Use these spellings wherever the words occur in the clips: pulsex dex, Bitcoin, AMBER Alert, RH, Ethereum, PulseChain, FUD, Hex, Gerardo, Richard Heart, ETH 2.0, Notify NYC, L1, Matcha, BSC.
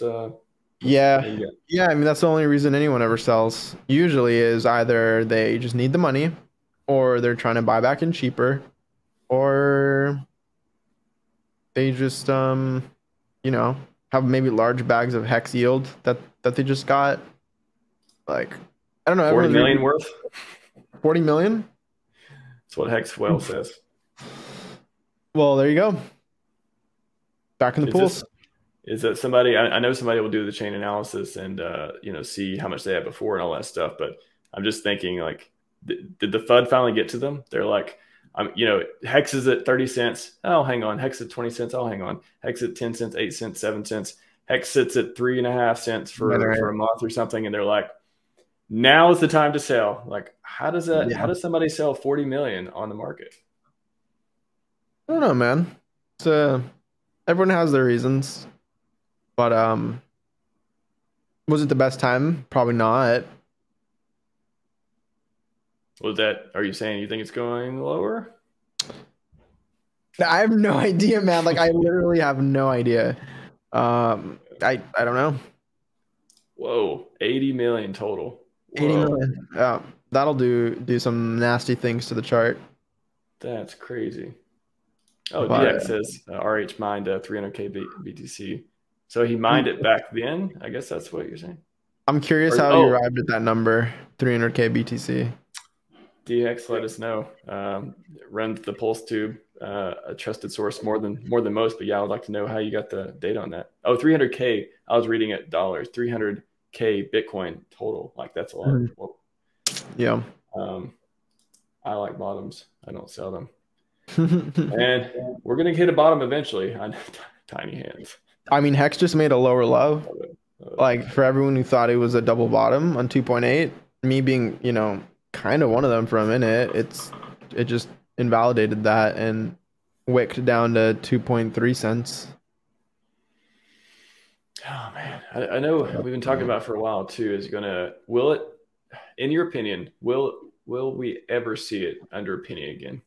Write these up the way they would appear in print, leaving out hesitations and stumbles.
Yeah, I mean, that's the only reason anyone ever sells usually, is either they just need the money, or they're trying to buy back in cheaper, or they just, you know, have maybe large bags of hex yield that they just got. Like, I don't know. 40 million worth? 40 million? That's what Hex Whale says. Well, there you go. Back in the pools. Is that somebody, I know somebody will do the chain analysis and, you know, see how much they had before and all that stuff. But I'm just thinking, like, did the FUD finally get to them? They're like, you know, Hex is at 30 cents. Oh, hang on. Hex at 20 cents. Oh, hang on. Hex at 10 cents, 8 cents, 7 cents. Hex sits at 3.5 cents for a month or something. And they're like, now is the time to sell. Like, how does somebody sell 40 million on the market? I don't know, man. It's, everyone has their reasons. But was it the best time? Probably not. Was that? Are you saying you think it's going lower? I have no idea, man. Like, I literally have no idea. I don't know. Whoa, 80 million total. Whoa. 80 million. Yeah, that'll do some nasty things to the chart. That's crazy. Oh, but, DX says RH mined 300k BTC. So he mined it back then. I guess that's what you're saying. I'm curious how you arrived at that number, 300k BTC. DX, let us know. Run the Pulse Tube, a trusted source more than most. But yeah, I would like to know how you got the data on that. Oh, 300k. I was reading it dollars. 300k Bitcoin total. Like, that's a lot. Whoa. Yeah. I like bottoms. I don't sell them. And we're gonna hit a bottom eventually. I know, tiny hands. I mean, Hex just made a lower low. Like, for everyone who thought it was a double bottom on 2.8, me being, you know, kind of one of them for a minute, it just invalidated that and wicked down to 2.3 cents. Oh, man. I know we've been talking about for a while, too, is will it, in your opinion, will we ever see it under a penny again?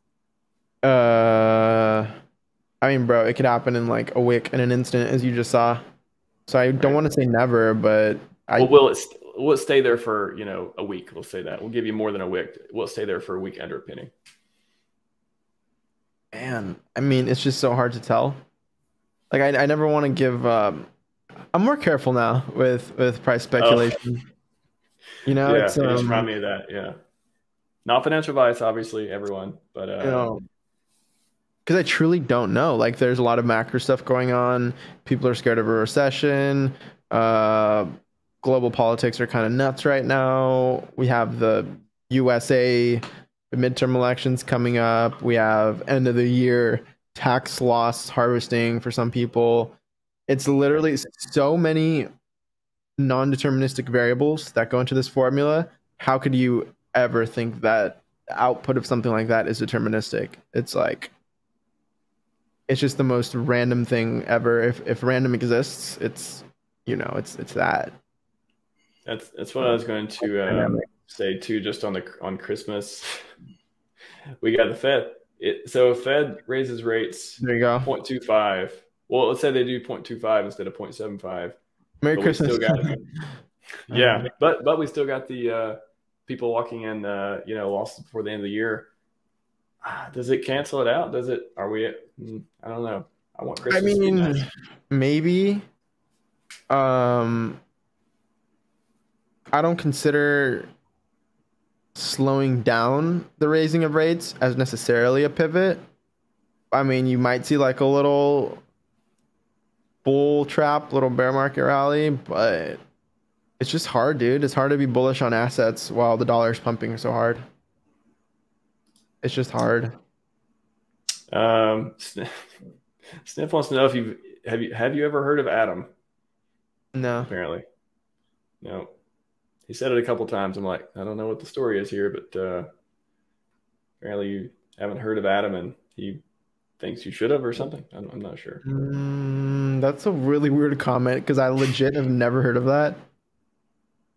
I mean, bro, it could happen in like a wick in an instant, as you just saw. So I don't want to say never, but will it stay there for, you know, a week? We'll say that. We'll give you more than a wick. Will it stay there for a week under a penny? Man, I mean, it's just so hard to tell. Like, I never want to give. I'm more careful now with price speculation. Oh. You know, yeah, it just reminded me of that. Yeah, not financial advice, obviously, everyone, but you know. Because I truly don't know. Like, there's a lot of macro stuff going on. People are scared of a recession. Global politics are kind of nuts right now. We have the USA midterm elections coming up. We have end of the year tax loss harvesting for some people. It's literally so many non-deterministic variables that go into this formula. How could you ever think that the output of something like that is deterministic? It's like, it's just the most random thing ever. If random exists, it's, you know, it's that. That's what I was going to say too. Just on Christmas, we got the Fed. So if Fed raises rates, there you go, 0.25. Well, let's say they do 0.25 instead of 0.75. Merry Christmas. Still got it. Yeah, but we still got the people walking in, you know, losses before the end of the year. Does it cancel it out? Does it? Are we? I don't know. I want Christmas. I mean, nice. Maybe. I don't consider slowing down the raising of rates as necessarily a pivot. I mean, you might see like a little bull trap, little bear market rally, but it's just hard, dude. It's hard to be bullish on assets while the dollar's pumping so hard. It's just hard. Sniff wants to know if have you ever heard of Adam? No. Apparently, no. He said it a couple times. I'm like, I don't know what the story is here, but apparently you haven't heard of Adam, and he thinks you should have or something. I'm not sure. That's a really weird comment because I legit have never heard of that.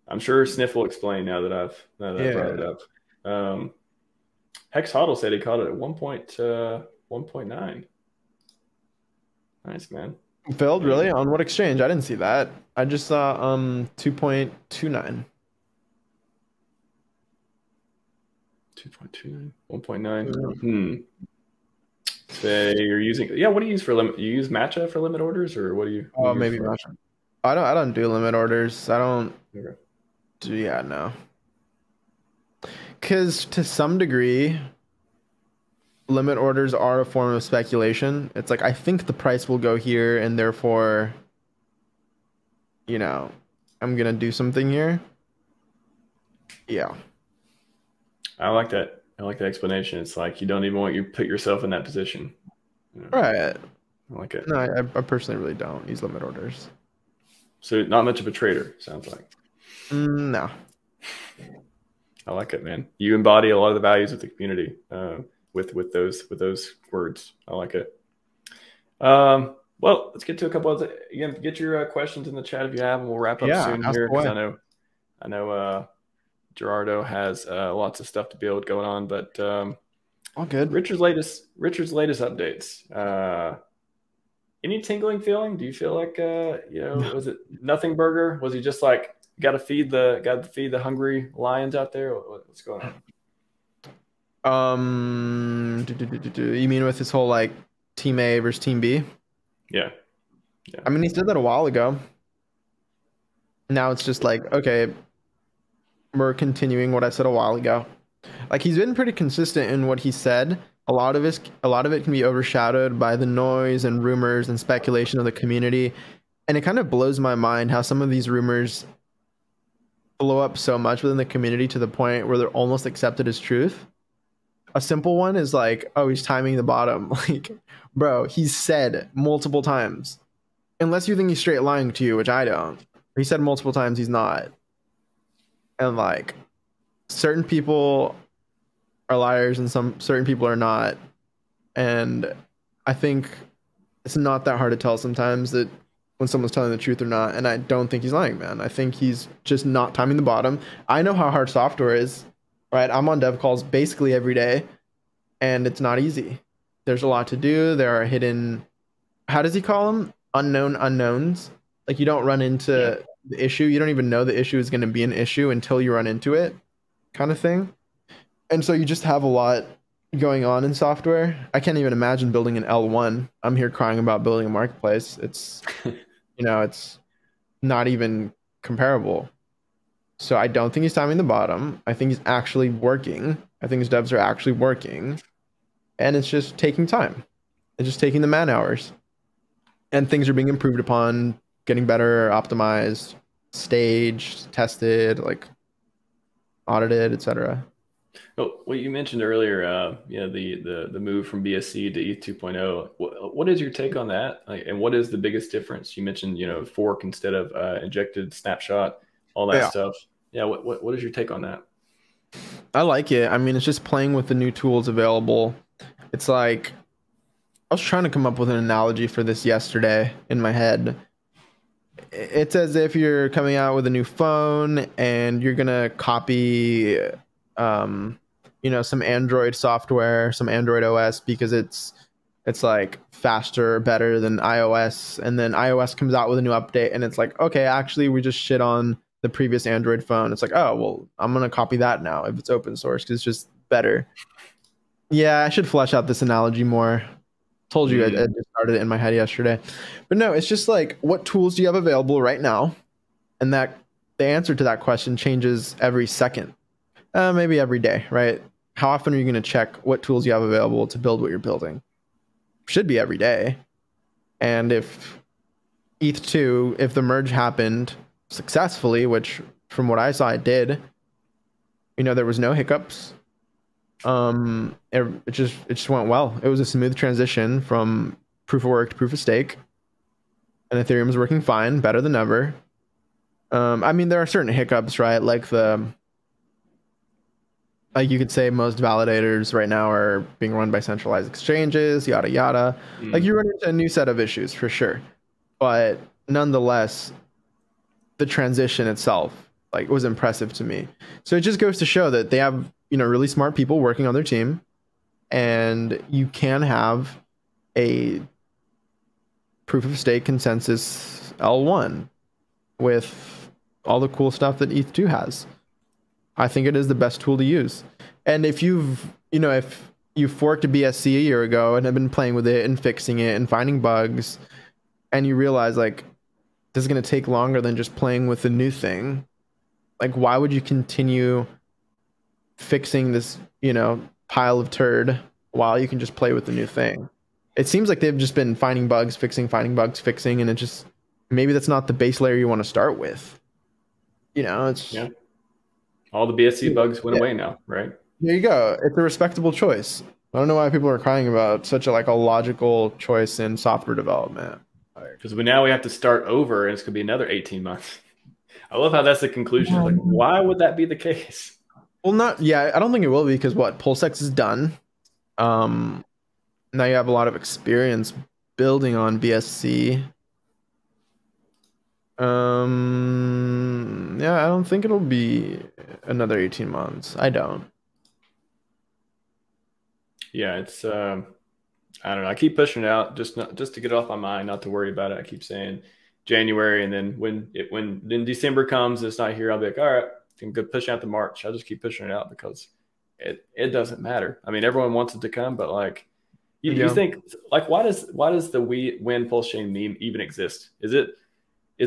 I'm sure Sniff will explain now that I've brought it up. Hex Hoddle said he caught it at 1.9. Nice, man. Failed, really? On what exchange? I didn't see that. I just saw 2.29. 2.29, 1.9. Say you're using, yeah. What do you use for limit? You use Matcha for limit orders, or what do you? Oh, maybe Matcha. I don't do limit orders. I don't. Okay. Yeah, no. Because to some degree, limit orders are a form of speculation. It's like I think the price will go here, and therefore, you know, I'm gonna do something here. Yeah. I like that. I like the explanation. It's like you don't even want you put yourself in that position. You know? Right. I like it. No, I personally really don't use limit orders. So not much of a trader, sounds like. No. I like it, man. You embody a lot of the values of the community with those words. I like it. Well, let's get to a couple of again. Get your questions in the chat if you have, and we'll wrap up soon here. Because I know. Gerardo has lots of stuff to deal with going on, but all good. Richard's latest updates. Any tingling feeling? Do you feel like you know, was it nothing burger? Was he just like gotta feed the hungry lions out there? What's going on? You mean with his whole like team A versus team B? Yeah. Yeah. I mean, he said that a while ago. Now it's just like, okay, we're continuing what I said a while ago. Like, he's been pretty consistent in what he said. A lot of it can be overshadowed by the noise and rumors and speculation of the community, and it kind of blows my mind how some of these rumors blow up so much within the community to the point where they're almost accepted as truth. A simple one is like, oh, he's timing the bottom. Like, bro, he's said multiple times, unless you think he's straight lying to you, which I don't. He said multiple times he's not. And like, certain people are liars and certain people are not. And I think it's not that hard to tell sometimes that when someone's telling the truth or not. And I don't think he's lying, man. I think he's just not timing the bottom. I know how hard software is, right? I'm on dev calls basically every day, and it's not easy. There's a lot to do. There are hidden, how does he call them? Unknown unknowns. Like, you don't run into the issue, you don't even know the issue is going to be an issue until you run into it, kind of thing. And so you just have a lot going on in software. I can't even imagine building an L1. I'm here crying about building a marketplace. It's you know, it's not even comparable. So I don't think he's timing the bottom. I think he's actually working. I think his devs are actually working, and it's just taking time. It's just taking the man hours, and things are being improved upon, getting better, optimized, staged, tested, like audited, etc. Well, what you mentioned earlier, you know, the move from BSC to ETH 2.0. What is your take on that? Like, and what is the biggest difference? You mentioned, you know, fork instead of injected snapshot, all that stuff. Yeah. What is your take on that? I like it. I mean, it's just playing with the new tools available. It's like, I was trying to come up with an analogy for this yesterday in my head. It's as if you're coming out with a new phone and you're going to copy, you know, some Android software, some Android OS, because it's like faster, better than iOS. And then iOS comes out with a new update and it's like, okay, actually, we just shit on the previous Android phone. It's like, oh, well, I'm going to copy that now if it's open source, because it's just better. Yeah, I should flesh out this analogy more. Told you, I just started it in my head yesterday. But no, it's just like, what tools do you have available right now? And that the answer to that question changes every second, maybe every day, right? How often are you going to check what tools you have available to build what you're building? Should be every day. And if ETH 2, if the merge happened successfully, which from what I saw it did, you know, there was no hiccups. It just went well. It was a smooth transition from proof of work to proof of stake, and Ethereum is working fine, better than ever. I mean, there are certain hiccups, right? Like you could say most validators right now are being run by centralized exchanges, yada yada. Like, you run into a new set of issues for sure, but nonetheless, the transition itself, like, it was impressive to me. So it just goes to show that they have, you know, really smart people working on their team, and you can have a proof of stake consensus L1 with all the cool stuff that ETH 2 has. I think it is the best tool to use. And if you've, you know, if you forked a BSC a year ago and have been playing with it and fixing it and finding bugs, and you realize like this is going to take longer than just playing with the new thing, like why would you continue fixing this, you know, pile of turd while you can just play with the new thing? It seems like they've just been finding bugs, fixing, and it just, maybe that's not the base layer you want to start with. You know, it's... Yeah. All the BSC bugs went away now, right? There you go. It's a respectable choice. I don't know why people are crying about such a, like, a logical choice in software development. Because now we have to start over, and it's going to be another 18 months. I love how that's the conclusion. Like, why would that be the case? Well, not... Yeah, I don't think it will be, because what? PulseX is done. Now you have a lot of experience building on BSC. Yeah, I don't think it'll be another 18 months. I don't. Yeah, it's, I don't know. I keep pushing it out just to get it off my mind, not to worry about it. I keep saying January, and then when December comes and it's not here, I'll be like, all right, I'm going to push out to March. I'll just keep pushing it out because it doesn't matter. I mean, everyone wants it to come, but like, you think like, why does the when PulseChain meme even exist? Is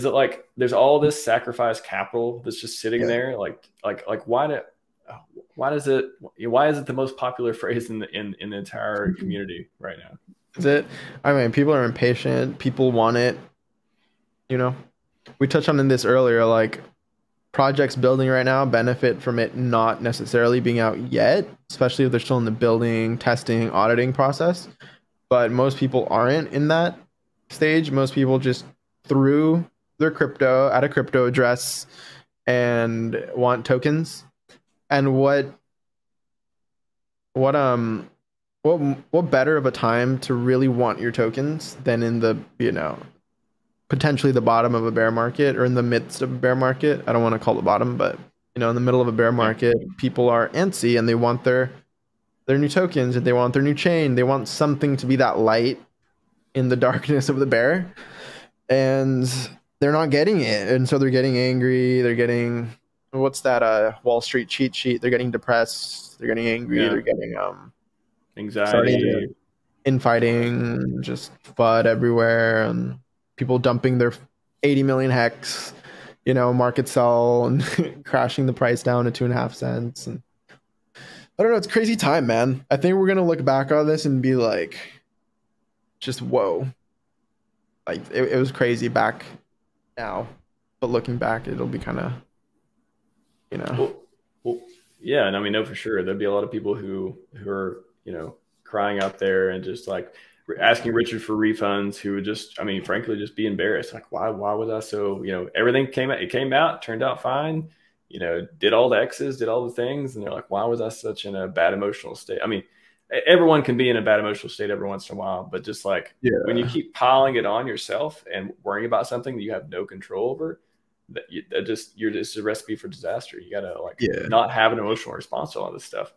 it like there's all this sacrifice capital that's just sitting there? Like why is it the most popular phrase in the entire community right now? Is it? I mean, people are impatient. People want it. You know, we touched on this earlier. Like projects building right now benefit from it not necessarily being out yet, especially if they're still in the building, testing, auditing process. But most people aren't in that stage. Most people just threw their crypto at a crypto address and want tokens. And what better of a time to really want your tokens than in the, you know, potentially the bottom of a bear market, or in the midst of a bear market. I don't want to call it bottom, but you know, in the middle of a bear market, people are antsy and they want their new tokens, and they want their new chain. They want something to be that light in the darkness of the bear, and they're not getting it. And so they're getting angry. They're getting, what's that, Wall Street cheat sheet. They're getting depressed. They're getting angry. They're getting, anxiety, infighting, just FUD everywhere. And people dumping their 80 million hex, you know, market sell and crashing the price down to 2.5 cents. And I don't know, it's crazy time, man. I think we're going to look back on this and be like, just whoa. Like it was crazy back now, but looking back, it'll be kind of, you know. Well, yeah. And I mean, no, for sure. There'll be a lot of people who are, you know, crying out there and just like, asking Richard for refunds, who would just, I mean, frankly, just be embarrassed. Like, why was I so, you know, everything came out, turned out fine, you know, did all the X's, did all the things. And they're like, why was I such in a bad emotional state? I mean, everyone can be in a bad emotional state every once in a while, but just like when you keep piling it on yourself and worrying about something that you have no control over, that you're just a recipe for disaster. You got to like not have an emotional response to all this stuff.